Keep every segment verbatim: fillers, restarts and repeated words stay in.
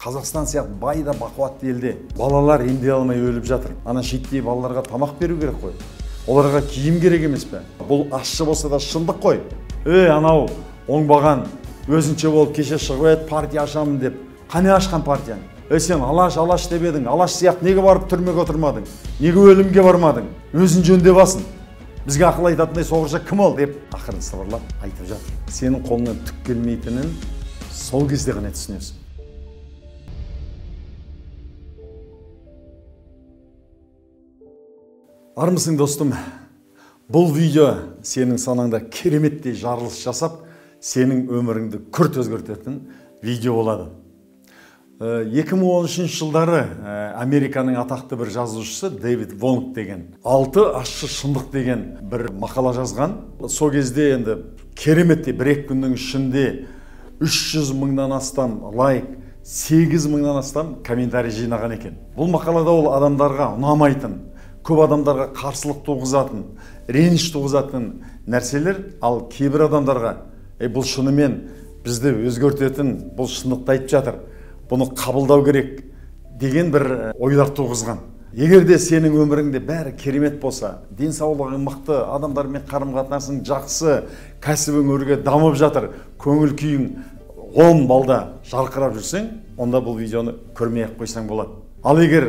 Қазақстан сияқты бай да бақуатты елде балалар емдей алмай өліп жатыр. Ана шеттей балаларға тамақ беру керек қой. Оларға киім керек емес пе? Бұл ашшы болса да шындық қой. Ей, анау оңбаған өзінше болып кеше шығып еді партия ашамын деп. Қане ашқан партияны? Ей сен алаш алаш деп едің. Алаш сияқты неге барып түрмеге отырмадың? Неге өлімге бармадың? Өзің жөнде басын. Бізге ақыл айтатындай соғырша кім ол деп ақырын сыбырлап айтып жатыр. Сенің қолыңнан түк келмейтінін сол кезде ғана түсінесің. Армысың достым? Бұл видео senin санаңда кереметте жарылыс жасап, senin өміріңді күрт өзгертетін видео болады. екі мың он үшінші жылдары Американың атақты бір жазушысы David Wong деген алты ашшы шындық деген бір мақала жазған. Сол кезде енді кереметте бір екі күннің ішінде үш жүз мыңнан астам лайк, сегіз мыңнан астам комментарий жинаған екен. Бұл мақалада ол адамдарға ұнамайтын, көп адамдарға қарсылық туғызатын, реніш туғызатын нәрселер, ал кейбір адамдарға «Ей, бұл шынымен бізді өзгертетін, бұл шындықты айтып жатыр. Бұны қабылдау керек» деген бір ойлар туғызған. Егер де сенің өміріңде бәрі керемет болса, денсаулығың мықты, адамдармен қарым-қатынасың жақсы, кәсібің өрге дамып жатыр, көңіл күйің он балда жарқырап жүрсең, онда бұл видеоны көрмей-ақ қойсаң болады. Ал егер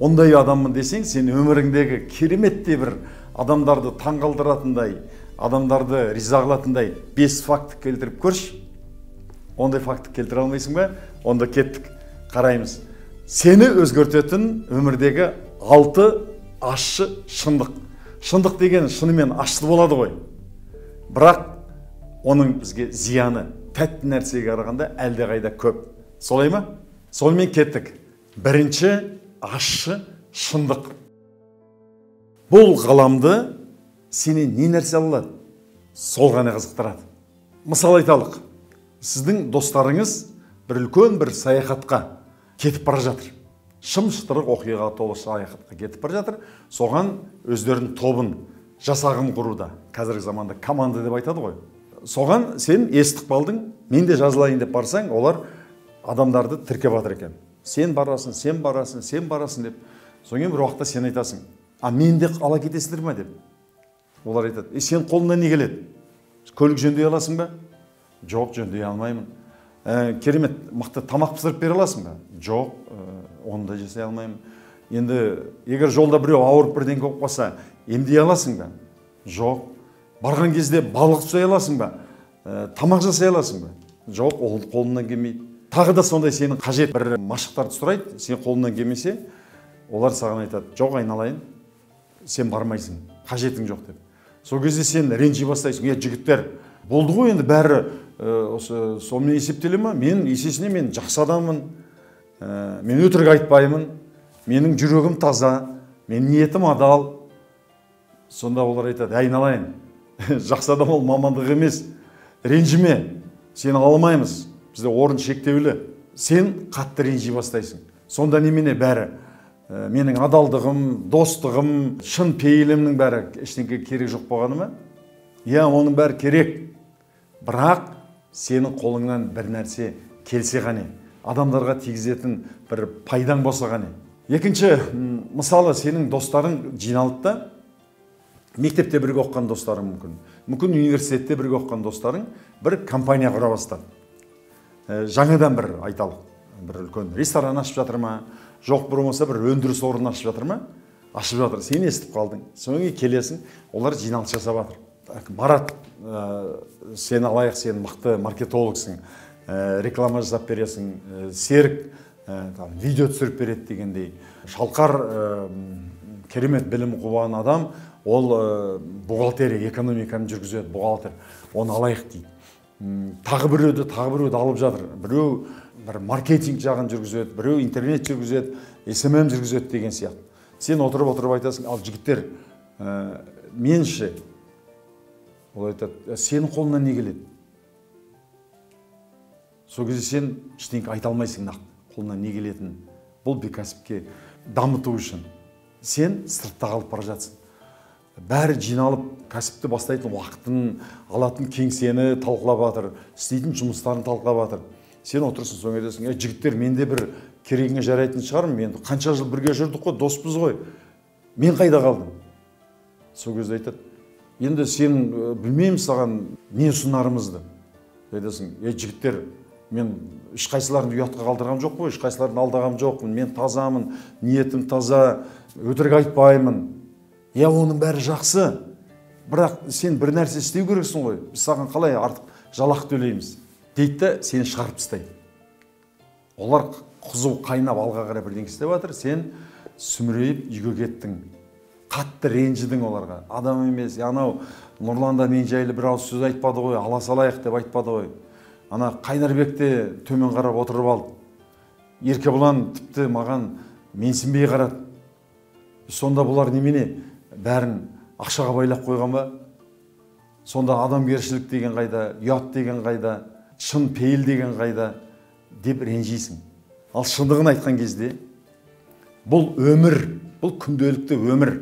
ондай адаммын десең, сен өміріңдегі кереметте бір адамдарды таңғалдыратындай, адамдарды риза қылатындай бес факт келтіріп көрші. Ондай факты келтіре алмайсың ба? Онда кеттік, қараймыз. Сені өзгертетін өмірдегі алты ащы шындық. Шындық деген шынымен ашты болады ғой. Бірақ оның бізге зияны тәтті нәрсеге қарағанда әлде қайда көп. Солай ма? Сонымен кеттік. Бірінші ащы шындық. Бұл ғаламды сені не нәрсе алады? Сол ғана қызықтырады. Мысал айталық. Сіздің достарыңыз бір үлкен бір саяхатқа кетіп бара жатыр. Шым-шытырық оқиға толы саяхатқа кетіп бара жатыр. Соған өздерінің тобын, жасағын құруда. Қазіргі заманда команда деп айтады ғой. Соған сен естіп қалдың, мен де жазылайын деп барсаң, олар адамдарды тіркеп жатыр екен. Сен барасың, сен барасың, сен барасың деп. Соңын бір уақытта сен айтасың, а мен де ала кетесіңдер ме деп. Олар айтады, е сен қолыңнан не келеді? Көлік жөндей аласың ба? Жоқ, жөнде алмаймын. Керемет, мықты тамақ пісіріп бере аласың ба? Жоқ, оны да жасай алмаймын. Енді егер жолда біреу ауырып бірден көп болса, емдей аласың ба? Жоқ. Барған кезде балық ұстай аласың ба? Тамақ жасай аласың ба? Жоқ, ол қолынан келмейді. Тағы да сондай сенің қажет бір машықтарды сұрайды, сен қолынан келмесе, олар саған айтады, жоқ айналайын, сен бармайсың, қажетің жоқ деп. Сол кезде сен ренжи бастайсың, е жігіттер, болды ғой енді бәрі сонымен есептеле ме? Мен есесіне мен жақсы адаммын, мен өтірік айтпаймын, менің жүрегім таза, мен ниетім адал. Сонда олар айтады, айналайын, жақсы адам ол мамандық емес, ренжіме, сені алмаймыз, бізде орын шектеулі. Сен қатты ренжи бастайсың. Сонда немене бәрі? Менің адалдығым, достығым, шын пейілімнің бәрі ештеңе керек жоқ болғаны ма? Я, оның бәрі керек. Бірақ сенің қолыңнан бір нәрсе келсе ғане, адамдарға тигізетін бір пайдан болса ғане. Екінші, мысалы, сенің достарың жиналып та, мектепте бірге оққан достарың мүмкін. Мүмкін университетте бірге оққан достарың бір компания құра бастады. Жаңадан бір айталық, бір үлкен ресторан ашып жатыр ма, жоқ бір болмаса бір өндіріс орнын ашып жатыр ма, ашып жатыр, сен естіп қалдың. Соңы келесің, олар жиналыс жасап жатыр. Марат, сен алайық, сен мықты маркетологсың, реклама жасап бересің, Серік видео түсіріп береді дегендей. Шалқар керемет білім қуған адам, ол бухгалтерия, экономиканы жүргізеді, бухгалтер, оны алайық дейді. Тағы біреуді, тағы біреуді алып жатыр. Біреу бір маркетинг жағын жүргізеді, біреу интернет жүргізеді, эс эм эм жүргізеді деген сияқты. Сен отырып-отырып айтасың, ал жігіттер, менше ол айтады, сенің қолынан не келеді? Сол кезде сен ештеңе айта алмайсың нақты, қолынан не келетінін. Бұл кәсіпке дамыту үшін сен сыртта қалып бара жатсың. Бәрі жиналып, кәсіпті бастайтын уақытын, алатын кеңсені талқылап жатыр, істейтін жұмыстарын талқылап жатыр. sen otursun sonra diyorsun ya жігіттер мен de bir керегіңе жарайтын шығармын мен қанша жыл бірге жүрдік қой доспыз ғой мен қайда қалдым сол кезде айтады енді сен білмеймін саған не ұсынарымызды десің е жігіттер мен ешқайсыларын ұятқа қалдырғам жоқ қой ешқайсыларын алдағам жоқпын мен тазамын ниетім таза өтірік айтпаймын я оның бәрі жақсы бірақ сен бір нәрсе істеу керексің ғой біз саған қалай артық жалақы төлейміз дейді де сені шығарып тастайды олар қызу қайнап алға қарай бірдеңе істеп жатыр сен сүмірейіп үйге кеттің қатты ренжідің оларға адам емес анау Нұрлан да мен жайлы бір ауыз сөз айтпады ғой ала салайық деп айтпады ғой ана Қайнарбек те төмен қарап отырып алды Еркебұлан тіпті маған менсінбей қарады сонда бұлар немене бәрін ақшаға байлап қойған ба сонда адамгершілік деген қайда ұят деген қайда шын пейіл деген қайда деп ренжисің ал шындығын айтқан кезде бұл өмір бұл күнделікті өмір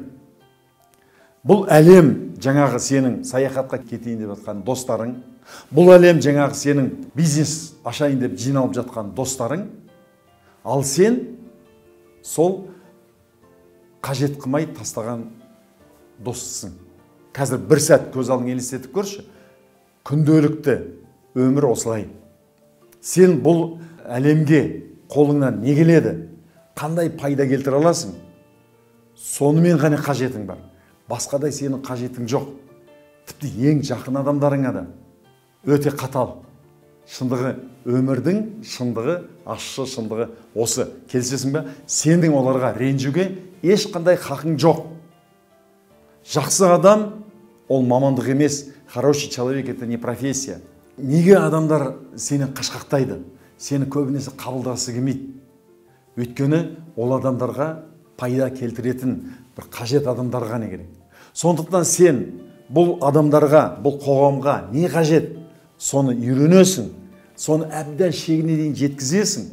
бұл әлем жаңағы сенің саяхатқа кетейін деп жатқан достарың бұл әлем жаңағы сенің бизнес ашайын деп жиналып жатқан достарың ал сен сол қажет қылмай тастаған достысың қазір бір сәт көз алдыңа елестетіп көрші күнделікті өмір осылай сен бұл әлемге қолыңнан не келеді қандай пайда келтіре аласың сонымен ғана қажетің бар басқадай сенің қажетің жоқ тіпті ең жақын адамдарыңа да өте қатал шындығы өмірдің шындығы ащы шындығы осы келісесің бе сенің оларға ренжуге ешқандай хақың жоқ жақсы адам ол мамандық емес хороший человек это не профессия неге адамдар сені қашқақтайды сені көбінесе қабылдағысы келмейді өйткені ол адамдарға пайда келтіретін бір қажет адамдарға не керек сондықтан сен бұл адамдарға бұл қоғамға не қажет соны үйренесің соны әбден шегіне дейін жеткізесің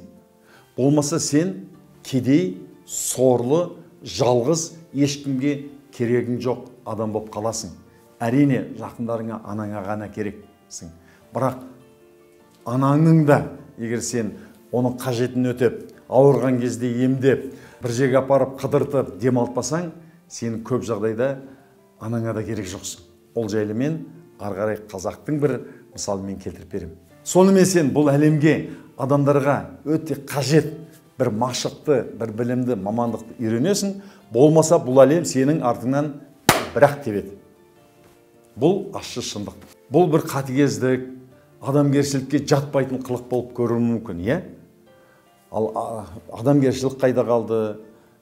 болмаса сен кедей сорлы жалғыз ешкімге керегің жоқ адам болып қаласың әрине жақындарыңа анаңа ғана керексің бірақ анаңның да егер сен оның қажетін өтеп ауырған кезде емдеп бір жерге апарып қыдыртып демалтпасаң сен көп жағдайда анаңа да керек жоқсың ол жайлы мен ары қарай қазақтың бір мысалымен келтіріп беремін сонымен сен бұл әлемге адамдарға өте қажет бір машықты бір білімді мамандықты үйренесің болмаса бұл әлем сенің артыңнан бірақ тебеді бұл ащы шындық бұл бір қатыгездік адамгершілікке жатпайтын қылық болып көруі мүмкін иә Ал адамгершілік қайда қалды,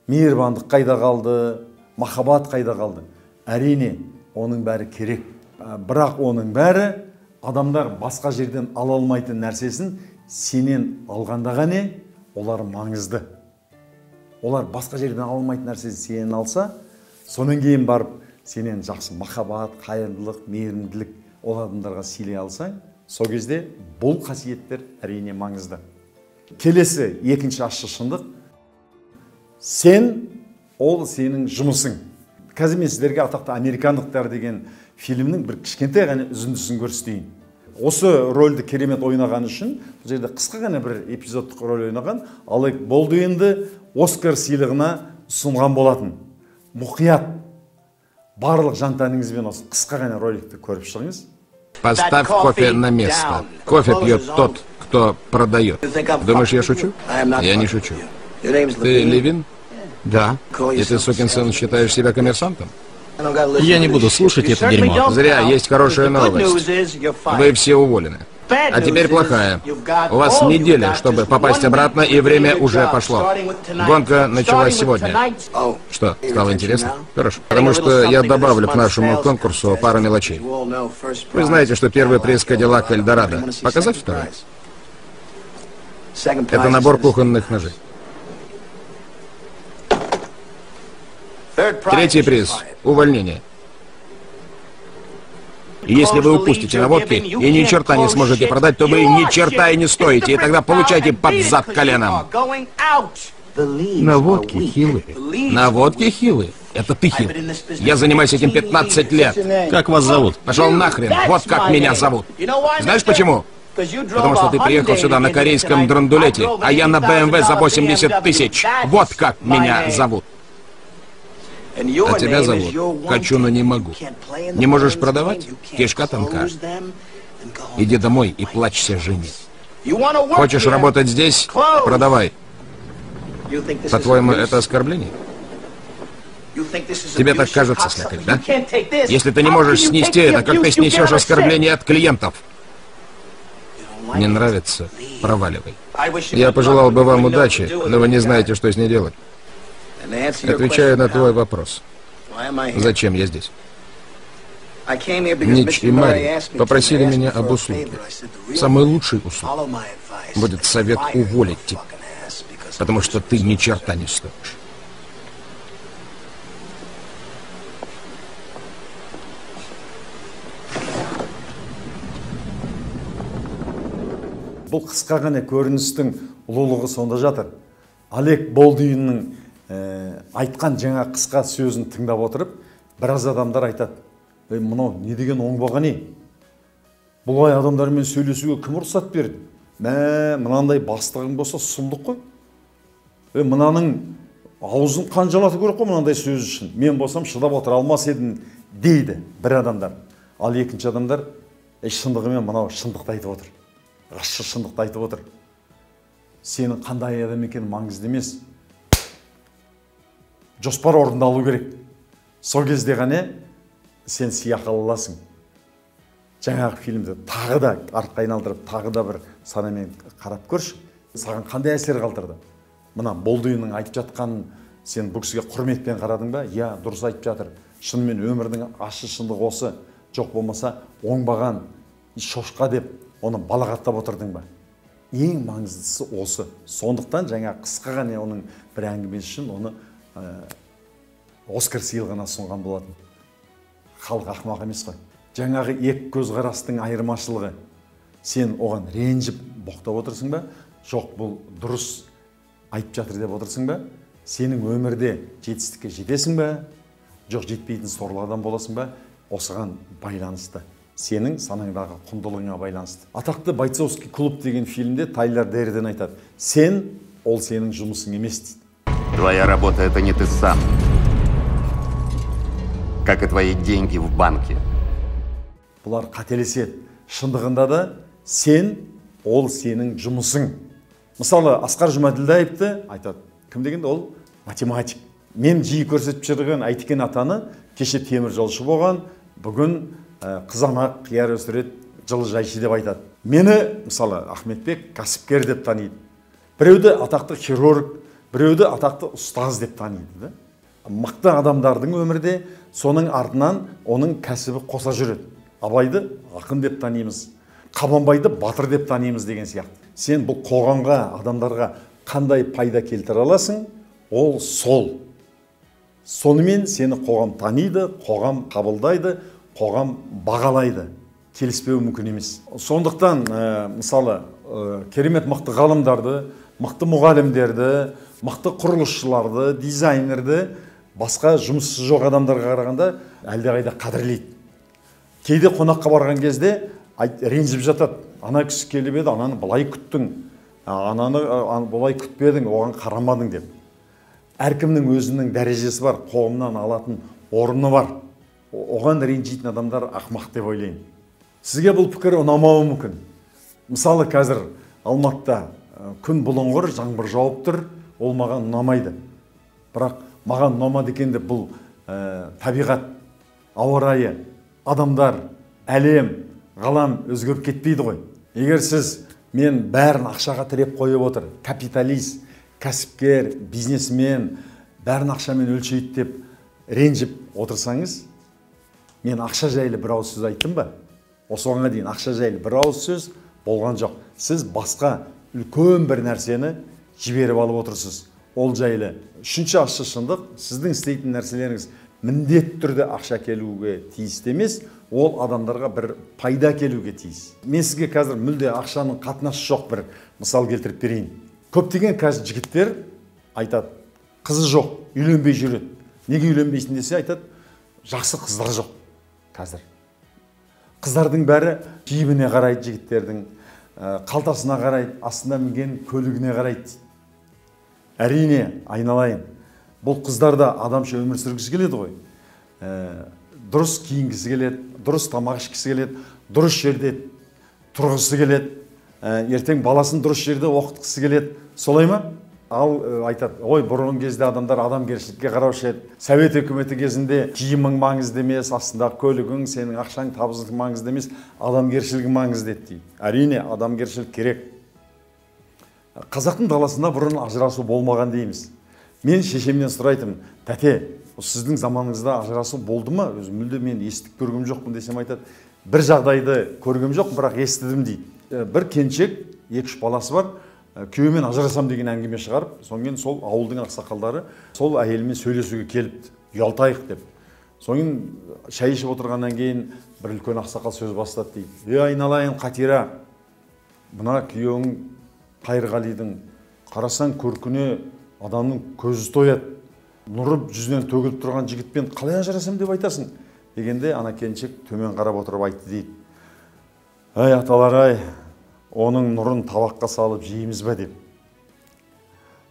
мейірбандық қайда қалды, махаббат қайда қалды. Әрине, оның бәрі керек. Бірақ оның бәрі адамдар басқа жерден ала алмайтын нәрсесін сенен алғандағы не? Олар маңызды. Олар басқа жерден ала алмайтын нәрсесін сенен алса, соның кейін барып сенен жақсы махаббат, қайырымдылық, мейірімділік ол адамдарға сыйлай алсаң, сол кезде бұл қасиеттер әрине маңызды. Келесі екінші ащы шындық сен ол сенің жұмысың қазір мен сіздерге атақты американдықтар деген фильмнің бір кішкентай ғана үзіндісін көрсетейін осы рөлді керемет ойнаған үшін бұл жерде қысқа ғана бір эпизодтық рөл ойнаған Алек Болдуинді Оскар сыйлығына ұсынған болатын мұқият барлық жантәніңізбен осы қысқа ғана роликті көріп шығыңыз Поставь кофе на место. Кофе пьет тот, кто продает. Думаешь, я шучу? Я не шучу. Ты Левин? Да. И ты, сукин сын, считаешь себя коммерсантом? Я не буду слушать это дерьмо. Зря, есть хорошая новость. Вы все уволены. А теперь плохая. У вас неделя, чтобы попасть обратно, и время уже пошло. Гонка началась сегодня. Что, стало интересно? Хорошо. Потому что я добавлю к нашему конкурсу пару мелочей. Вы знаете, что первый приз Cadillac Eldorado. Показать второй? Это набор кухонных ножей. Третий приз – увольнение. Если вы упустите наводки и ни черта не сможете продать, то вы ни черта и не стоите, и тогда получайте под зад коленом. Наводки хилы. Наводки хилы. Это ты хил. Я занимаюсь этим пятнадцать лет. Как вас зовут? Пошел нахрен. Вот как меня зовут. Знаешь почему? Потому что ты приехал сюда на корейском драндулете, а я на бэ эм вэ за восемьдесят тысяч. Вот как меня зовут. А тебя зовут «Хочу, но не могу». Не можешь продавать? Кишка тонка. Иди домой и плачься жене. Хочешь работать здесь? Продавай. По-твоему, это оскорбление? Тебе так кажется, слякоть, да? Если ты не можешь снести это, как ты снесешь оскорбление от клиентов? Не нравится? Проваливай. Я пожелал бы вам удачи, но вы не знаете, что с ней делать. Отвечаю на твой вопрос. Зачем я здесь? Нич и Мари попросили меня об услуге. Самый лучший услуг будет совет уволить тебя, потому что ты ни черта не стоишь. Бұл қысқа ғана көріністің ұлылығы сонда жатыр. Алек Болдуиннің айтқан жаңа қысқа сөзін тыңдап отырып, біраз адамдар айтады: мынау не деген оңбаған не? Бұлай адамдармен сөйлесуге кім рұқсат берді? Мә, мынандай бастығың болса сұмдық қой. Мынаның аузын қанжалату керек қой мынандай сөз үшін. Мен болсам шыдап отыра алмас едім дейді бір адамдар. Ал екінші адамдар шындығымен мынау шындықты айтып отыр. Ашық шындықты айтып отыр. Сенің қандай адам екенің маңызды емес. Жоспар орындалу керек. Сол кезде ғана сен сияқалыласың. Жаңағы фильмді тағы да артқа айналдырып, тағы да бір санамен қарап көрші. Саған қандай әсер қалдырды? Мына Болдуиннің айтып жатқан, сен бұл кісіге құрметпен қарадың ба? Я, дұрыс айтып жатыр. Шынымен өмірдің ашық шындығы осы. Жоқ болмаса оңбаған, шошқа деп оны балағаттап отырдың ба? Ең маңыздысы осы. Сондықтан жаңа қысқа ғана оның бір әңгімесі үшін оны Оскар сыйлығына ұсынған болатын. Халық ақымақ емес қой. Жаңағы екі көзқарастың айырмашылығы. Сен оған ренжіп боқтап отырсың ба? Жоқ, бұл дұрыс айтып жатыр деп отырсың ба? Сенің өмірде жетістікке жетесің ба? Жоқ, жетпейтін сорлы адам боласың ба? Осыған байланысты. Сенің санаңдағы құндылығыңа байланысты. Атақты «Бойцовский клуб» деген фильмде Тайлер Дерден айтады: сен, ол сенің жұмысың емес дейді. Твоя работа – это не ты сам, как и твои деньги в банке. Бұлар қателеседі. Шындығында да сен, ол сенің жұмысың. Мысалы, Асқар Жұмаділдаевты айтады. Кім дегенде ол? Математик. Мен жиі көрсетіп жүрген Айткен атаны кеше теміржолшы болған, бүгін қызамақ, қияр өсіреді, жылы жайшы деп айтады. Мені, мысалы, Ахметбек кәсіпкер деп таниды. Біреуді атақты хирург, біреуді атақты ұстаз деп таниды. Мықты адамдардың өмірде соның артынан оның кәсібі қоса жүреді. Абайды ақын деп танимыз, Қабанбайды батыр деп танимыз деген сияқты. Сен бұл қоғамға, адамдарға қандай пайда келтіре аласың, ол сол. Сонымен сені қоғам таниды, қоғам қабылдайды, қоғам бағалайды. Келіспеу мүмкін емес. Сондықтан, мысалы, керемет мықты ғалымдарды, мықты мұғалімдерді, мықты құрылысшыларды, дизайнерді басқа жұмыссыз жоқ адамдарға қарағанда әлдеқайда қадірлейді. Кейде қонаққа барған кезде ренжіп жатады. Ана кісі келіп еді, ананы былай күттің, ананы былай күтпедің, оған қарамадың деп. Әркімнің өзінің дәрежесі бар, қоғамнан алатын орны бар. Оған ренжитін адамдар ақмақ деп ойлаймын. Сізге бұл пікір ұнамауы мүмкін. Мысалы, қазір Алматыда күн бұлыңғыр, жаңбыр жауып тұр, ол маған ұнамайды. Бірақ маған ұнамады екен деп бұл табиғат, ауа райы, адамдар, әлем, ғалам өзгеріп кетпейді ғой. Егер сіз мен бәрін ақшаға тіреп қойып отыр, капиталист, кәсіпкер, бизнесмен, бәрін ақшамен өлшейді деп ренжіп отырсаңыз, мен ақша жайлы бір ауыз сөз айттым ба? Осы оңға дейін ақша жайлы бір ауыз сөз болған жоқ. Сіз басқа үлкен бір нәрсені жіберіп алып отырсыз. Ол жайлы. Үшінші ашық шындық, сіздің істейтін нәрселеріңіз міндетті түрде ақша келуге тиіс емес, ол адамдарға бір пайда келуге тиіс. Мен сізге қазір мүлде ақшаның қатынасы жоқ бір мысал келтіріп берейін. Көптеген қазір жігіттер айтады: қызы жоқ, үйленбей жүреді. Неге үйленбейсің десе, айтады: жақсы қыздар жоқ. Қазір. Қыздардың бәрі кейбіне қарайды жігіттердің, қалтасына қарайды, астына мінген көлігіне қарайды. Әрине, айналайын. Бұл қыздарда адамша өмір сүргісі келеді ғой. Дұрыс киінгісі келеді, дұрыс тамақ ішкісі келеді, дұрыс жерде тұрғысы келеді. Ертең баласын дұрыс жерде оқытқысы келеді. Солай ма? Ал айтады, ой, бұрын кезде адамдар адамгершілікке қараушы еді. Совет үкіметі кезінде киімің маңызды емес, астындағы көлігің, сенің ақшаң, табысың маңызды емес, адамгершілігің маңызды дейді. Әрине, адамгершілік керек. Қазақтың даласында бұрын ажырасу болмаған дейміз. Мен шешемнен сұрайтым, тәте, сіздің заманыңызда ажырасу болды ма? Өз мүлде мен естіп көргім жоқпын десем айтады. Бір жағдайды көргім жоқ, бірақ естідім дейді. Бір кеншек, екі-үш баласы бар, күйеуімен ажырасам деген әңгіме шығарып, сонымен сол ауылдың ақсақалдары сол әйелімен сөйлесуге келіпті, ұялтайық деп. Сонымен шай ішіп отырғаннан кейін бір үлкен ақсақал сөз бастады дейді. Е айналайын қатира, мына күйеуің Қайырғалидың, қарасаң көркіне адамның көзі тояды, нұры жүзінен төгіліп тұрған жігітпен қалай ажырасам деп айтасың дегенде ана келіншек төмен қарап отырып айтты дейді. Әй аталар-ай, оның нұрын табаққа салып жейміз бе деп.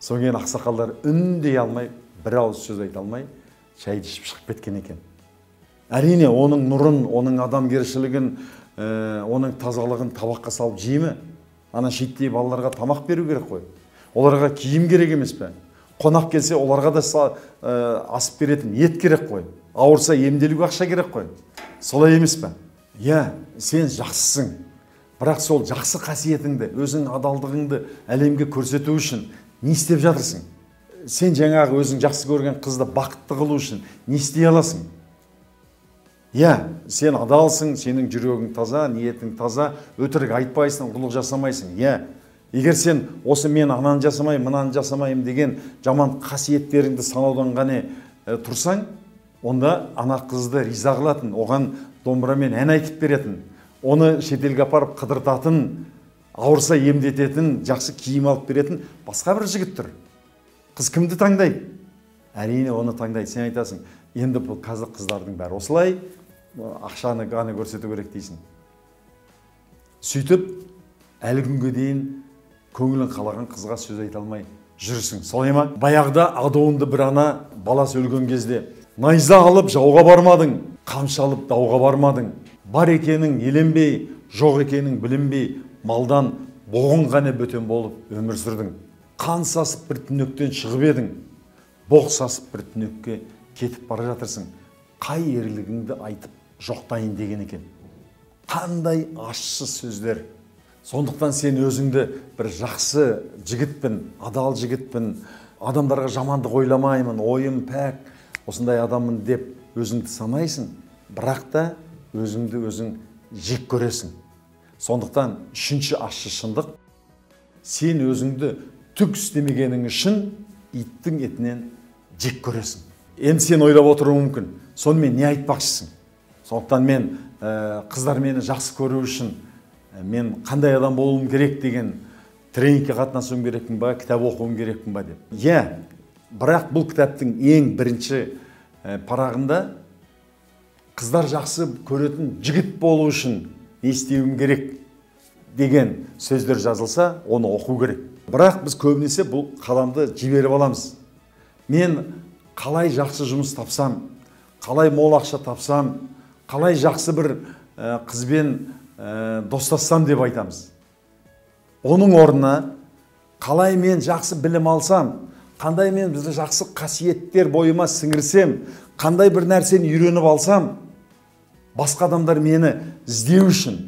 Содан кейін ақсақалдар үндей алмай, бір ауыз сөз айта алмай, шай ішіп шығып кеткен екен. Әрине, оның нұрын, оның адамгершілігін, оның тазалығын табаққа салып жеймі? Ана шиеттей балаларға тамақ беру керек қой. Оларға киім керек емес пе? Қонақ келсе, оларға да асып беретін ет керек қой. Ауырса, емделуге ақша керек қой. Солай емес пе? Иә, сен жақсысың. Бірақ сол жақсы қасиетіңді, өзің адалдығыңды әлемге көрсету үшін не істеп жатырсың? Сен жаңағы өзің жақсы көрген қызды бақытты қылу үшін не істей аласың? Иә, сен адалсың, сенің жүрегің таза, ниетің таза, өтірік айтпайсың, ұрлық жасамайсың. Иә. Егер сен осы мен ананы жасамай, мынаны жасамайым деген жаман қасиеттеріңді санаудан ғана тұрсаң, онда ана қызды риза қылатын, оған домбырамен ән айтып беретін, оны шетелге апарып қыдыртатын, ауырса емдететін, жақсы киім алып беретін басқа бір жігіт тұр. Қыз кімді таңдайды? Әрине оны таңдайды. Сен айтасың, енді бұл қазақ қыздардың бәрі осылай, ақшаны ғана көрсету керек дейсің. Сөйтіп, әлі күнге дейін көңілін қалаған қызға сөз айта алмай жүрсің. Солай ма? Баяғыда адуынды бір ана баласы өлген кезде найза алып жауға бармадың, қамшы алып дауға бармадың. Бар екенің еленбей, жоқ екенің білінбей, малдан боғын ғана бөтен болып өмір сүрдің. Қан сасып бір түнектен шығып едің, боқ сасып бір түнекке кетіп бара жатырсың. Қай ерлігіңді айтып жоқтайын деген екен. Қандай ащы сөздер. Сондықтан сен өзіңді бір жақсы жігітпін, адал жігітпін, адамдарға жамандық ойламаймын, ойым пәк, осындай адаммын деп өзіңді санайсың, бірақ та өзіңді өзің жек көресің. Сондықтан үшінші ащы шындық, сен өзіңді түк істемегенің үшін иттің етінен жек көресің. Енді сен ойлап отыруың мүмкін, сонымен не айтпақшысың? Сондықтан мен қыздар мені жақсы көру үшін мен қандай адам болуым керек деген тренингке қатынасуым керекпін ба, кітап оқуым керекпін ба деп. Иә, бірақ бұл кітаптың ең бірінші парағында қыздар жақсы көретін жігіт болу үшін не істеуім керек деген сөздер жазылса, оны оқу керек. Бірақ біз көбінесе бұл қадамды жіберіп аламыз. Мен қалай жақсы жұмыс тапсам, қалай мол ақша тапсам, қалай жақсы бір қызбен достассам деп айтамыз. Оның орнына қалай мен жақсы білім алсам, қандай мен бізді жақсы қасиеттер бойыма сіңірсем, қандай бір нәрсені үйреніп алсам, басқа адамдар мені іздеу үшін,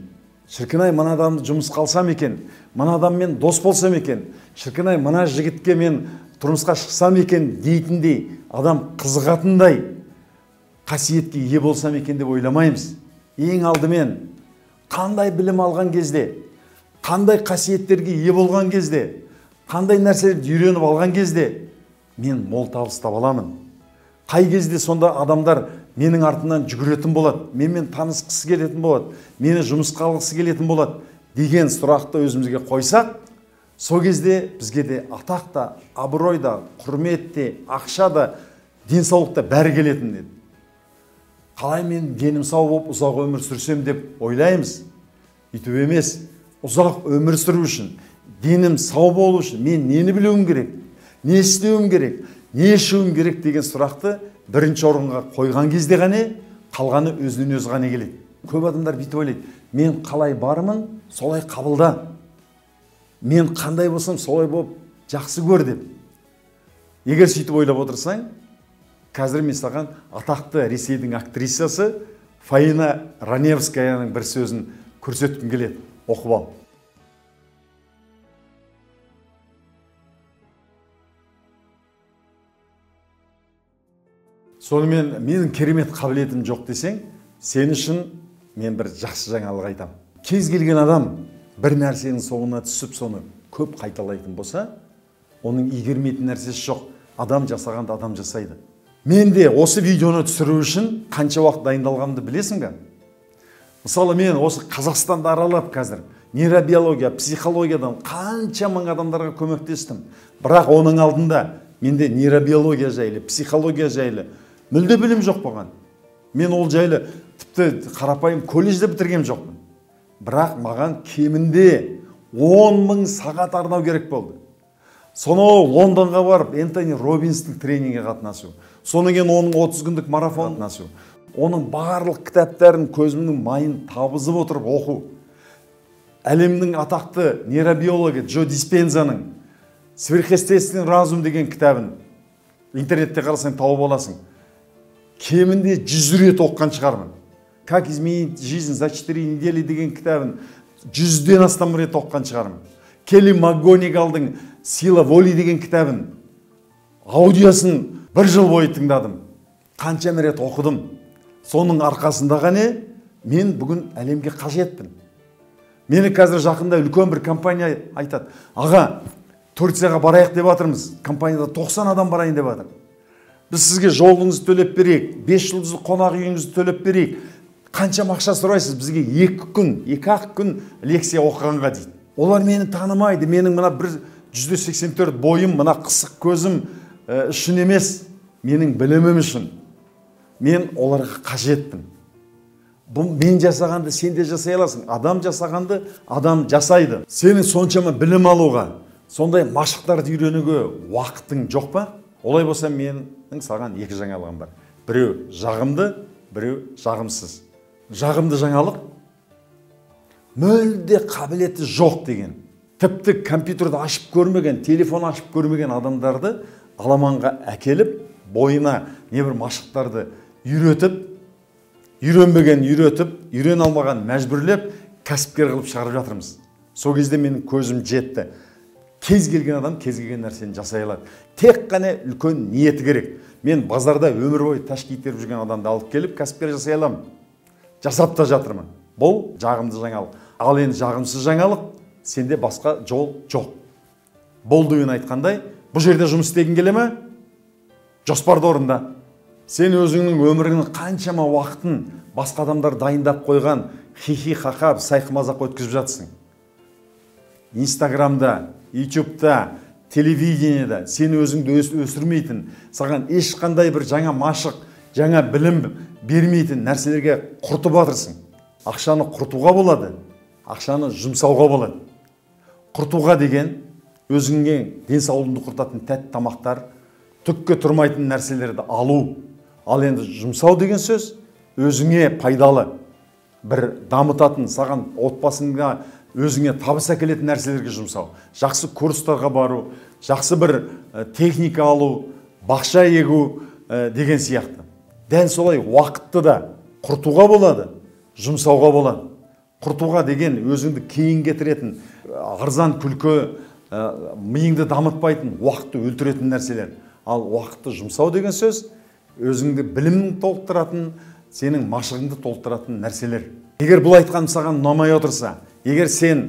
шіркінай мына адамды жұмысқа алсам екен, мына адаммен дос болсам екен, шіркінай мына жігітке мен тұрмысқа шықсам екен дейтіндей, адам қызығатындай қасиетке ие болсам екен деп ойламаймыз. Ең алдымен қандай білім алған кезде, қандай қасиеттерге ие болған кезде, қандай нәрселерді үйреніп алған кезде, мен мол табыс таба аламын. Қай кезде сонда адамдар менің артымнан жүгіретін болады, менімен танысқысы келетін болады, мені жұмысқа алғысы келетін болады деген сұрақты өзімізге қойсақ, сол кезде бізге де атақ та, абырой да, құрмет те, ақша да, денсаулық та бәрі келетін деді. Қалай мен денім сау болып ұзақ өмір сүрсем деп ойлаймыз. Үйтіп емес. uzak ömür sürü için, dinim sağ bolu için, men neni bileyim gerek, ne isteyim gerek, ne işeyim gerek degen sıraktı birinci orunga koygan кезде gane, kalganı özünün öz gane geledi. Köp adamlar bitip oylay, men kalay barımın, solay kabılda. Men kanday bolsam, solay bolup, jaksı kör dep. Eger süйтип ойлап отырсаң, қазір мен саған атақты Ресейдің актрисасы Фаина Раневскаяның бір сөзін көрсеткім келеді. Оқып ал. Сонымен менің керемет қабілетім жоқ десең, сен үшін мен бір жақсы жаңалық айтам. Кез келген адам бір нәрсенің соңына түсіп соны көп қайталайтын болса, оның игермейтін нәрсесі жоқ. Адам жасағанда адам жасайды. Мен де осы видеоны түсіру үшін қанша уақыт дайындалғанымды білесің бе? Мысалы мен осы Қазақстанды аралап қазір нейробиология, психологиядан қанша мың адамдарға көмектестім. Бірақ оның алдында менде нейробиология жайлы, психология жайлы мүлде білім жоқ болған. Мен ол жайлы тіпті қарапайым колледжді бітірген жоқпын. Бірақ маған кемінде он мың сағат арнау керек болды. Сонау Лондонға барып, Энтони Робинстің тренинге қатынасу. Соны ген оның отыз күндік марафон қатынасу. Оның барлық кітаптарын көзімнің майын табызып отырып оқу. Әлемнің атақты нейробиологы Джо Диспензаның «Сверхъестественный разум» деген кітабын интернетте қарасаң тауып аласың. Кемінде жүз рет оққан шығармын. «Как изменить жизнь за четыре недели» деген кітабын жүзден астам рет оққан шығармын. Келли Макгонигалдың «Сила воли» деген кітабын, аудиосын бір жыл бойы тыңдадым. Қанша рет оқыдым. Соның арқасында ғана мен бүгін әлемге қажетпін. Мені қазір жақында үлкен бір компания айтады. Аға, Турцияға барайық деп атырмыз. Компанияда тоқсан адам барайын деп атыр. Біз сізге жолыңызды төлеп берейік, бес жұлдызды қонақ үйіңізді төлеп берейік. Қанша мақша сұрайсыз бізге екі күн, екі-ақ күн лекция оқығанға дейді. Олар мені танымайды, менің мына жүз сексен төрт бойым, мына қысық көзім үшін емес, менің білімім үшін. Мен оларға қажетпін. Мен жасағанды сен де жасай аласың, адам жасағанды адам жасайды. Сенің соншама білім алуға, сондай машықтарды үйренуге уақытың жоқ па? Олай болса, менің саған екі жаңалығым бар. Біреу жағымды, біреу жағымсыз. Жағымды жаңалық мүлде қабілеті жоқ деген, тіпті компьютерді ашып көрмеген, телефон ашып көрмеген адамдарды аламанға әкеліп, бойына не бір машықтарды үйретіп, үйренбеген үйретіп, үйрен алмаған мәжбүрлеп, кәсіпкер қылып шығарып жатырмыз. Сол кезде менің көзім жетті. Кез келген адам кез келген нәрсені жасай алады. Тек қана үлкен ниеті керек. Мен базарда өмір бойы тәшкейт беріп жүрген адамды алып келіп, кәсіпкер жасай аламын. Жасап та жатырмын. Бұл жағымды жаңалық. Ал енді жағымсыз жаңалық, сенде басқа жол жоқ. Болдуын айтқандай, бұл жерде жұмыс істегің келе ме? Жоспарды орында. Сен өзіңнің өміріңнің қаншама уақытын басқа адамдар дайындап қойған хихи хахап, сайқымазақ өткізіп жатсың. Инстаграмда, ютубта, телевидениеда сен өзіңді өсірмейтін, саған ешқандай бір жаңа машық, жаңа білім бермейтін нәрселерге құртып атырсың. Ақшаны құртуға болады, ақшаны жұмсауға болады. Құртуға деген өзіңге денсаулығыңды құртатын тәтті тамақтар, түкке тұрмайтын нәрселерді алу. Ал енді жұмсау деген сөз өзіңе пайдалы, бір дамытатын, саған отбасыңа өзіңе табыс әкелетін нәрселерге жұмсау. Жақсы курстарға бару, жақсы бір техника алу, бақша егу деген сияқты. Дән солай уақытты да құртуға болады. Жұмсауға болады. Құртуға деген өзіңді кейін кетіретін, арзан күлкі, миыңды дамытпайтын, уақытты өлтіретін нәрселер. Ал уақытты жұмсау деген сөз өзіңді білімін толықтыратын, сенің машығыңды толықтыратын нәрселер. Егер бұл айтқаным саған ұнамай отырса, егер сен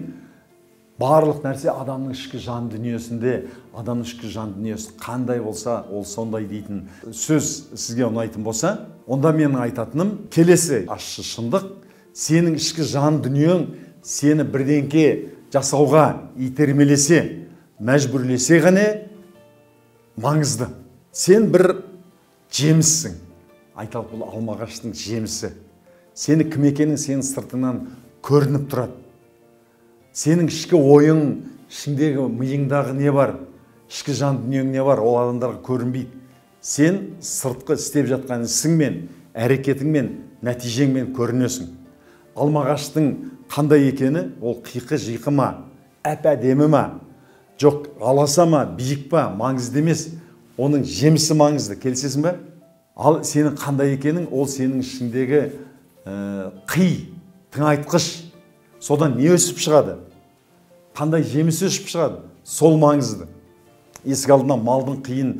барлық нәрсе адамның ішкі жан дүниесінде, адамның ішкі жан дүниесі қандай болса, ол сондай дейтін сөз сізге ұнайтын болса, онда менің айтатыным келесі ащы шындық, сенің ішкі жан дүниең сені бірденке жасауға итермелесе, мәжбүрлесе ғана маңызды. Сен бір жеміссің. Айталық бұл алма ағаштың жемісі. Сені кім екенің сенің сыртыңнан көрініп тұрады. senin işki oyun, işindeki mıyındağı ne var, işki can dünyanın ne var, o adamdara görünbeydi. Sen sırtqı istep жатқан ісіңмен, әрекетіңмен, нәтижеңмен көрінесің. Алмағаштың қандай екені, ол қиқы жиқы ма, әп-әдемі ма, жоқ аласа ма, биік па, маңызды емес, оның жемісі маңызды, келісесің бе? Ал сенің қандай екенің, ол сенің ішіндегі қи, тыңайтқыш, содан не өсіп шығады? Қандай жемісі өсіп шығады? Сол маңызды. Есік алдына малдың қиын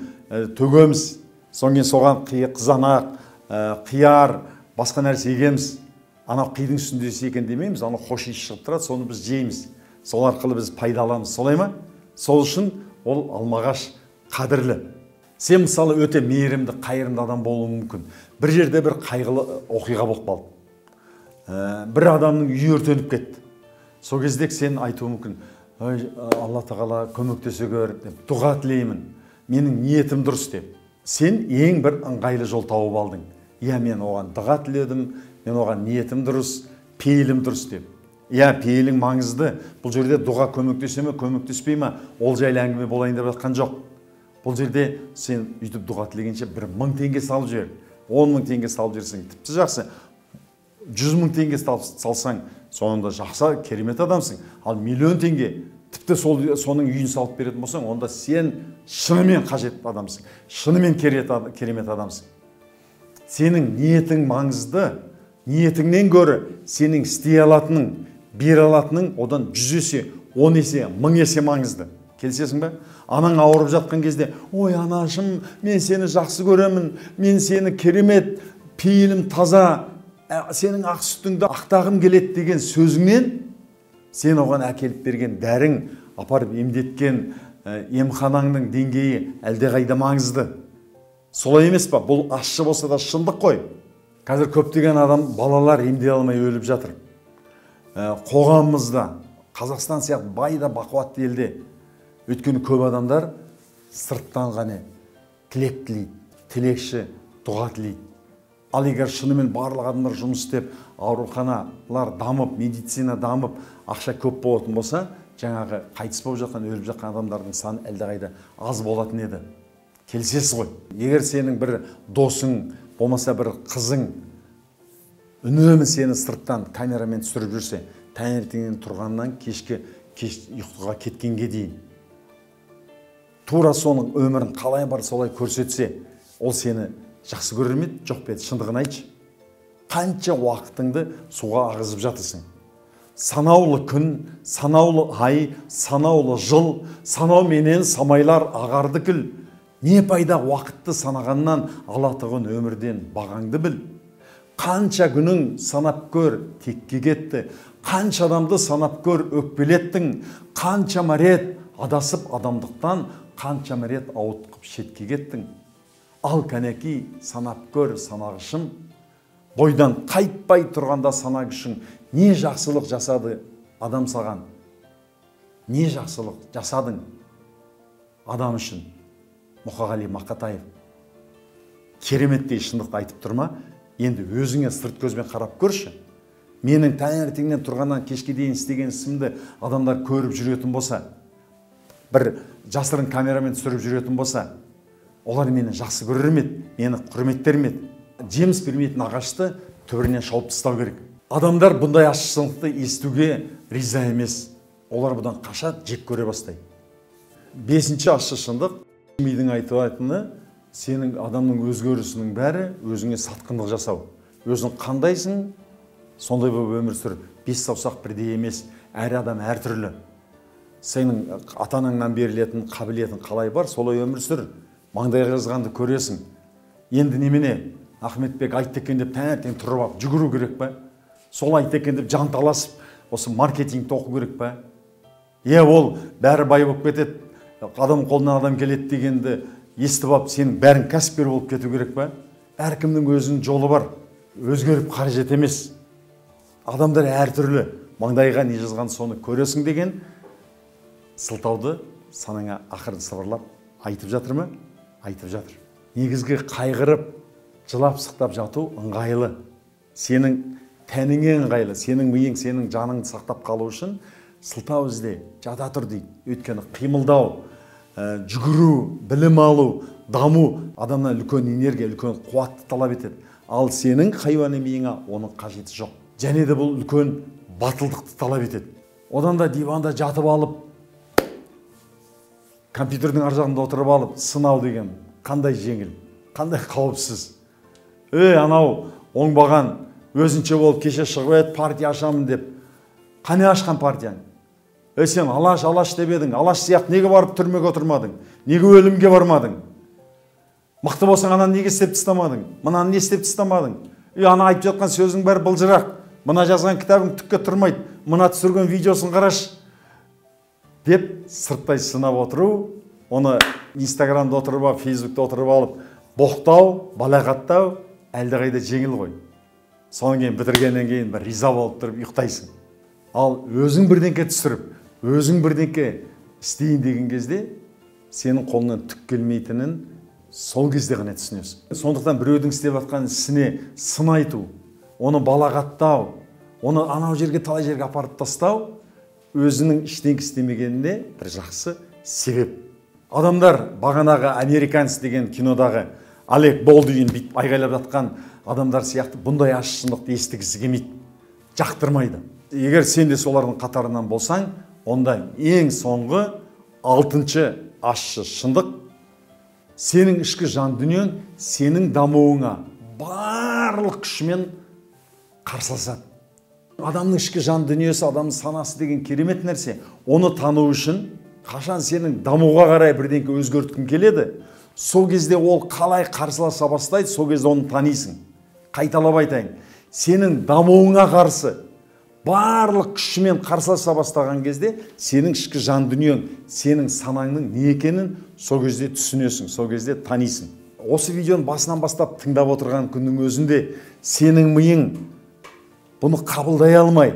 төгеміз, сонген соған қызанақ, қияр, басқа нәрсе егеміз. Ана қидың үстіндесі екен демейміз, ана хош иіс шығып тұрады, соны біз жейміз. Сол арқылы біз пайдаламыз, солай ма? Сол үшін ол алмағаш қадірлі. Сен мысалы өте мейірімді, қайырымды адам болуы мүмкін. Бір жерде бір қайғылы оқиға болып қалды. Бір адамның үйі өртеніп кетті. Сол кезде сен айтуы мүмкін, Алла тағала көмектесе көр, дұға тілеймін. Менің ниетім дұрыс деп. Сен ең бір ыңғайлы жол тауып алдың. Иә, мен оған дұға тіледім, мен оған ниетім дұрыс, пейілім дұрыс деп. Иә, пейілің маңызды. Бұл жерде дұға көмектесе ме, көмектеспей ме, ол жайлы әңгіме болайын деп жатқан жоқ. Бұл жерде сен үйтіп дұға тілегенше бір мың теңге салып жібер, он мың теңге салып жіберсең тіпті жақсы. Жүз мың теңге салсаң, соңында жақсы, керемет адамсың. Ал миллион теңге тіпті соның үйін салып беретін болсаң, онда сен шынымен қажет адамсың, шынымен керемет адамсың. Сенің ниетің маңызды, ниетіңнен көрі сенің істей алатының, бере алатының одан жүз есе, он есе, мың есе маңызды. Келісесің бе? Анаң ауырып жатқан кезде, ой анашым, мен сені жақсы көремін, мен сені керемет, пейілім таза, сенің ақ сүттіңді ақтағым келеді деген сөзіңнен сен оған әкеліп берген дәрің, апарып емдеткен емханаңның деңгейі әлдеқайда маңызды. Солай емес па? Бұл ащы болса да шындық қой. Қазір көптеген адам балалар емдей алмай өліп жатыр. Қоғамымызда, Қазақстан сияқты бай да бақуатты елде өйткені көп адамдар сырттан ғана тілек тілейді, тілекші, дұға тілейді. Ал егер шынымен барлық адамдар жұмыс істеп, ауруханалар дамып, медицина дамып, ақша көп болатын болса, жаңағы қайтыс болып жатқан, өліп жатқан адамдардың саны әлдеқайда аз болатын еді. Келісесіз ғой. Егер сенің бір досың, болмаса бір қызың үнемі сені сырттан камерамен түсіріп жүрсе, таңертеңнен тұрғаннан кешке кеш ұйқыға кеткенге дейін тура соның өмірін қалай бар солай көрсетсе, ол сені жақсы көрермеді, жоқ бет, шындығын айтшы. Қанша уақытыңды суға ағызып жатырсың. Санаулы күн, санаулы ай, санаулы жыл, санау менен самайлар ағарды күл. Не пайда уақытты санағаннан алатығын өмірден бағаңды біл. Қанша күнің санап көр, текке кетті. Қанша адамды санап көр, өкпелеттің. Қанша марет адасып адамдықтан, қанша марет ауытқып шетке кеттің. Ал кәнеки санап көр санағышым, бойдан қайтпай тұрғанда санағышың не жақсылық жасады адам саған? Не жақсылық жасадың адам үшін? Мукагали Макатаев. Кереметтей шындықты айтып тұрма, енді өзіңе сырт көзбен қарап көрші. Менің таңертеңнен тұрғаннан кешке дейін істеген ісімді адамдар көріп жүретін болса, бір жасырын камерамен түсіріп жүретін болса, олар мені жақсы көрермеді, мені құрметтермеді. Жеміс бермейтін ағашты түбірінен шауып тастау керек. Адамдар бұндай ашшылықты естуге риза емес. Олар бұдан қашат, жек көре бастайды. Бесінші ащы шындық. Мидің айтылатыны, сенің адамның өзгерісінің бәрі өзіңе сатқындық жасау. Өзің қандайсың, сондай болып өмір сүр. Бес саусақ бірдей емес, әр адам әртүрлі. Сенің атанаңнан берілетін қабілетін қалай бар, солай өмір сүр. Маңдай жазғанды көресің. Енді немене Ахметбек айтты екен деп таңертең тұрып алып жүгіру керек пе? Сол айтты екен деп жанталасып, осы маркетингті оқу керек пе? Е, ол бәрі бай болып кетеді, адам қолынан адам келеді дегенді естіп алып, сенің бәрің кәсіпкер болып кету керек пе? Әркімнің өзінің жолы бар, өзгеріп қаражет емес. Адамдар әртүрлі, маңдайға не жазғанды соны көресің деген сылтауды санаңа ақырын сыбырлап айтып жатыр ма? Айтып жатыр. Негізгі қайғырып, жылап, сықтап жату ыңғайлы. Сенің тәніңе ыңғайлы, сенің миың, сенің жаныңды сақтап қалу үшін сылтау ізде, жада тұр дейді. Өйткені қимылдау, жүгіру, білім алу, даму адамнан үлкен энергия, үлкен қуатты талап етеді. Ал сенің хайуани миыңа оның қажеті жоқ. Және де бұл үлкен батылдықты талап етеді. Одан да диванда жатып алып, компьютердің ар жағында отырып алып, сынау деген қандай жеңіл, қандай қауіпсіз. Ей, анау оңбаған, өзінше болып кеше шығып еді, партия ашамын деп. Қане ашқан партияны? Ей, сен алаш, алаш деп едің. Алаш сияқты неге барып түрмеге отырмадың? Неге өлімге бармадың? Мықты болсаң, ананы неге істеп тастамадың? Мынаны не істеп тастамадың? Ей, ана айтып жатқан сөзің бәрі былжырақ. Мына жазған кітабың түкке тұрмайды. Мына түсірген видеосын қараш деп сырттай сынап отыру, оны Инстаграмда отырып алып, Фейсбукта отырып алып, боқтау, балағаттау әлдеқайда жеңіл ғой. Соның кейін бітіргеннен кейін бір риза болып тұрып ұйықтайсың. Ал өзің бірдеңке түсіріп, өзің бірдеңке істейін деген кезде сенің қолынан түк келмейтінін сол кезде ғана түсінесің. Сондықтан біреудің істеп жатқан ісіне сын айту, оны балағаттау, оны анау жерге талай жерге апарып тастау өзінің іштеңке істемегеніне бір жақсы себеп. Адамдар бағанағы американец деген кинодағы Алек Болдуин бүйтіп айғайлап жатқан адамдар сияқты бұндай ашшылықты естігісі келмейді, жақтырмайды. Егер сен де солардың қатарынан болсаң, онда ең соңғы алтыншы ашшы шындық сенің ішкі жан дүниең, сенің дамуыңа барлық күшімен қарсыласады. Адамның ішкі жан дүниесі, адамның санасы деген керемет нәрсе. Оны тану үшін қашан сенің дамуға қарай бірдеңке өзгерткің келеді, сол кезде ол қалай қарсыласа бастайды, сол кезде оны танисың. Қайталап айтайын, сенің дамуыңа қарсы барлық күшімен қарсыласа бастаған кезде сенің ішкі жан дүниең, сенің санаңның не екенін сол кезде түсінесің, сол кезде танисың. Осы видеоны басынан бастап тыңдап отырған күннің өзінде сенің миың бұны қабылдай алмай,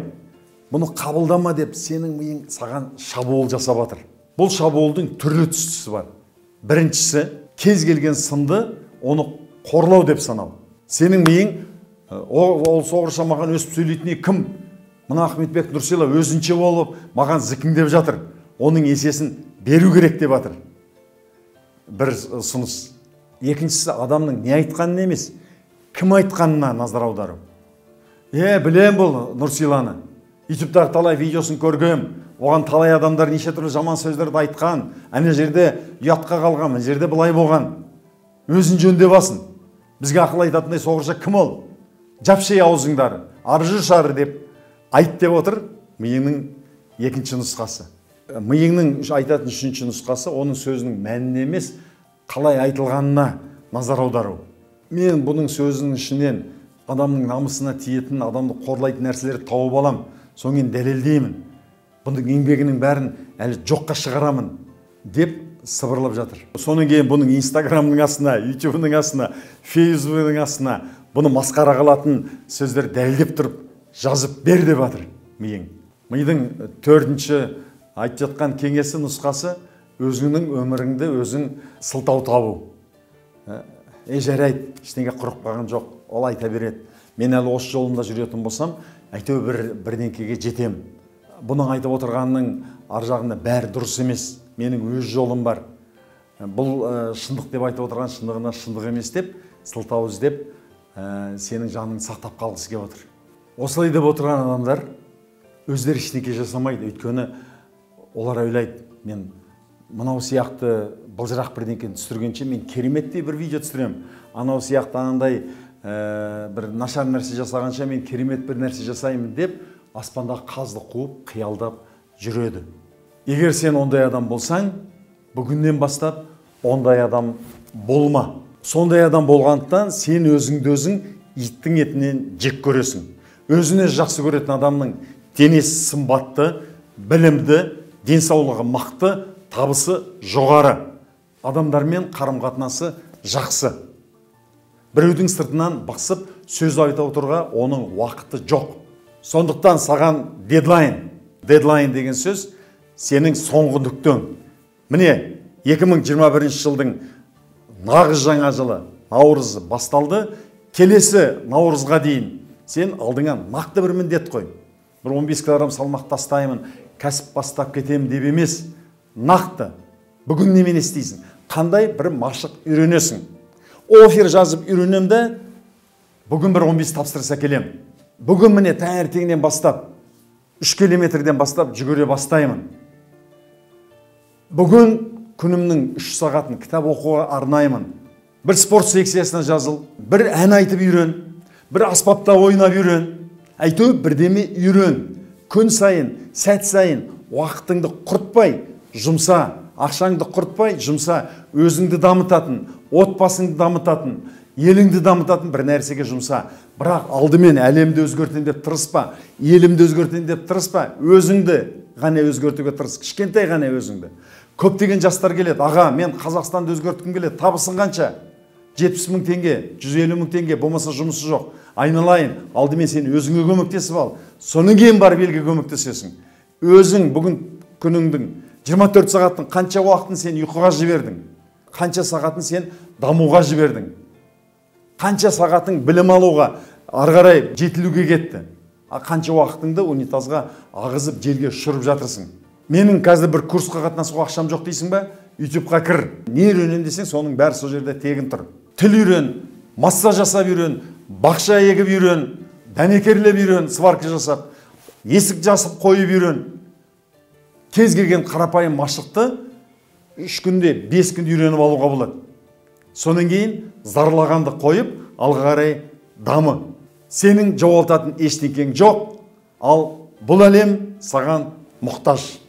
бұны қабылдама деп сенің миың саған шабуыл жасап жатыр. Бұл шабуылдың түрлі түстісі бар. Біріншісі, кез келген сынды оны қорлау деп санау. Сенің миың ол соғырша маған өсіп сөйлейтіне кім? Мына Ахметбек Нұрсила өзінше болып маған зікіндеп жатыр. Оның есесін беру керек деп жатыр. Бір сыныс. Екіншісі, адамның не айтқанын емес, кім айтқанына назар аудару. Е, білем бұл Нұрсиланы. Ютубтағы талай видеосын көргім. Оған талай адамдар неше түрлі жаман сөздерді айтқан, әне жерде ұятқа қалған, мына жерде былай болған. Өзін жөнде басын. Бізге ақыл айтатындай соғырша кім ол? Жапшай аузыңдары, аржы шары деп айт деп отыр. Миыңның екінші нұсқасы. Миыңның айтатын үшінші нұсқасы оның сөзінің мәніне емес, қалай айтылғанына назар аудару. Мен бұның сөзінің ішінен адамның намысына тиетін, адамды қорлайтын нәрселерді тауып алам, соңын дәлелдеймін. Бұның еңбегінің бәрін әлі жоққа шығарамын деп сыбырлап жатыр. Соның кейін бұның Инстаграмның астына, Ютубының астына, Фейсбуктың астына бұны масқара қылатын сөздер дәлдеп тұрып жазып бер деп жатыр миың. Мидың төртінші айтып жатқан кеңесі, нұсқасы өзіңнің өміріңді өзің сылтау табу. Ей, жарайды, ештеңе құрық қалған жоқ. Ол айта береді. Мен әлі осы жолымда жүретін болсам, әйтеуір бір бірдеңкеге жетемін. Бұның айтып отырғанның ар жағында бәрі дұрыс емес. Менің өз жолым бар. Бұл шындық деп айтып отырған шындығына шындық емес деп, сылтау іздеп, сенің жаның сақтап қалғысы келіп отыр. Осылай деп отырған адамдар өздері ештеңе жасамайды. Өйткені олар ойлайды, мен мынау сияқты былжырақ бірдеңкені түсіргенше мен кереметтей бір видео түсіремін. Анау сияқты анандай бір нашар нәрсе жасағанша мен керемет бір нәрсе жасаймын деп аспанда қазды қуып, қиялдап жүреді. Егер сен ондай адам болсаң, бүгіннен бастап ондай адам болма. Сондай адам болғандықтан сен өзіңді өзің иттің етінен жек көресің. Өзіне жақсы көретін адамның денесі сымбатты, білімді, денсаулығы мықты, табысы жоғары. Адамдармен қарым-қатынасы жақсы. Біреудің сыртынан бақсып сөз айта отыруға оның уақыты жоқ. Сондықтан саған дедлайн, дедлайн деген сөз сенің соңғы нүктең. Міне, екі мың жиырма бірінші жылдың нағыз жаңа жылы, наурызы басталды. Келесі наурызға дейін сен алдыңа нақты бір міндет қой. Бір он бес килограмм салмақ тастаймын, kasb bastap ketem deb emes, naқты бүгін немені істейсің, қандай бір машық үйренесің. Офер жазып үйренемді, бүгін бір он бес тапсырса келем. Бүгін міне таңертеңнен бастап, үш километрден бастап жүгіре бастаймын. Бүгін күнімнің үш сағатын кітап оқуға арнаймын. Bir sport seksiyasına жазыл, bir ән айтып үйрен, bir аспапта ойнап үйрен, әйтеуіп бірдеме үйрен. Күн сайын, сәт сайын уақытыңды құртпай, жұмса, ақшаңды құртпай, жұмса, өзіңді дамытатын, отбасыңды дамытатын, еліңді дамытатын бір нәрсеге жұмса. Бірақ алдымен әлемді өзгертен деп тырыспа, елімді өзгертен деп тырыспа, өзіңді ғана өзгертуге тырыс, кішкентай ғана өзіңді. Көптеген жастар келеді, аға, мен Қазақстанды өзгерткім келеді, табысың қанша? жетпіс мың теңге, жүз елу мың теңге, болмаса жұмысы жоқ. Айналайын, алдымен сен өзіңе көмектесіп ал. Соның кейін барып елге көмектесесің. Өзің бүгін күніңдің жиырма төрт сағаттың қанша уақытын сен ұйқыға жібердің? Қанша сағатын сен дамуға жібердің? Қанша сағатың білім алуға, ары қарай жетілуге кетті? Қанша уақытыңды унитазға ағызып желге шұрып жатырсың? Менің қазір бір курсқа қатынасуға ақшам жоқ дейсің ба? ютубқа кір. Не үйренем десең, соның бәрі сол жерде тегін тұр. Тіл үйрен, массаж жасап үйрен, бақша егіп үйрен, дәнекерлеп үйрен, сварка жасап, есік жасып қойып үйрен. Кез келген қарапайым машықты үш күнде, бес күнде үйреніп алуға болады. Соның кейін зарлағанды қойып, алға қарай дамы. Сенің жоғалтатын ештеңең жоқ. Ал бұл әлем саған мұқтаж.